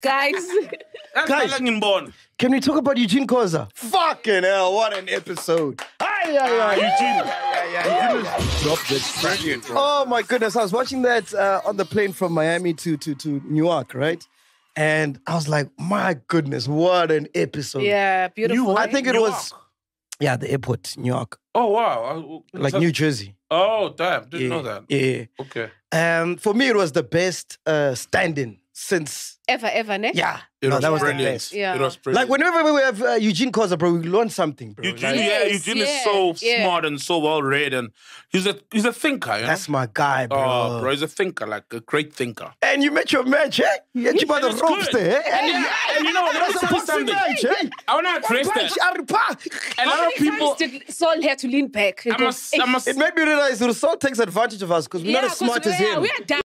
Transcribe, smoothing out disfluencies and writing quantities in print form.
Guys, can we talk about Eugene Khoza? Fucking hell, what an episode. Eugene. Oh my goodness, I was watching that on the plane from Miami to Newark, right? And I was like, my goodness, what an episode. Yeah, beautiful. Newark? I think it was... Yeah, the airport, New York. Oh, wow. Like New Jersey. Oh, damn. Didn't know that. Yeah. Okay. For me, it was the best stand-in since... Ever, ne? Yeah. That was brilliant. The best. Yeah. It was brilliant. Like, whenever we have Eugene Khoza, bro, we learn something, bro. Eugene is so smart and so well-read, and he's a thinker, you know? That's my guy, bro. Oh, bro, he's a thinker, like a great thinker. And you met your match, eh? You had you by the ropes there, eh? And you know what? That's something. I want to address that. A lot of people... Saul had to lean back. It made me realize Saul takes advantage of us because we're not as smart as him. We are dumb.